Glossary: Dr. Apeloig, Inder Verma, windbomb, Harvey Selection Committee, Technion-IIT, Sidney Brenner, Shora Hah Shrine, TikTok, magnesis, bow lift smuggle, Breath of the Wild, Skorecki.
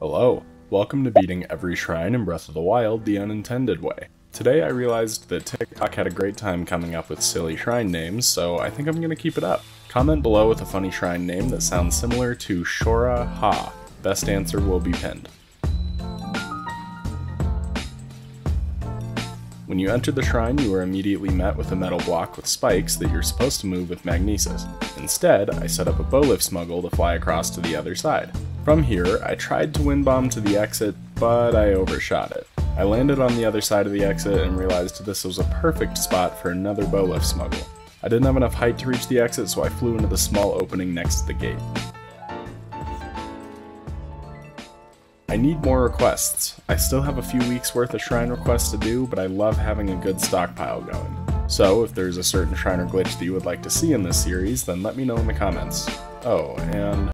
Hello, welcome to beating every shrine in Breath of the Wild the unintended way. Today I realized that TikTok had a great time coming up with silly shrine names, so I think I'm gonna keep it up. Comment below with a funny shrine name that sounds similar to Shora Hah. Best answer will be pinned. When you enter the shrine, you are immediately met with a metal block with spikes that you're supposed to move with magnesis. Instead, I set up a bow lift smuggle to fly across to the other side. From here, I tried to windbomb to the exit, but I overshot it. I landed on the other side of the exit and realized this was a perfect spot for another bow lift smuggle. I didn't have enough height to reach the exit, so I flew into the small opening next to the gate. I need more requests. I still have a few weeks worth of shrine requests to do, but I love having a good stockpile going. So if there's a certain shrine or glitch that you would like to see in this series, then let me know in the comments. Oh, and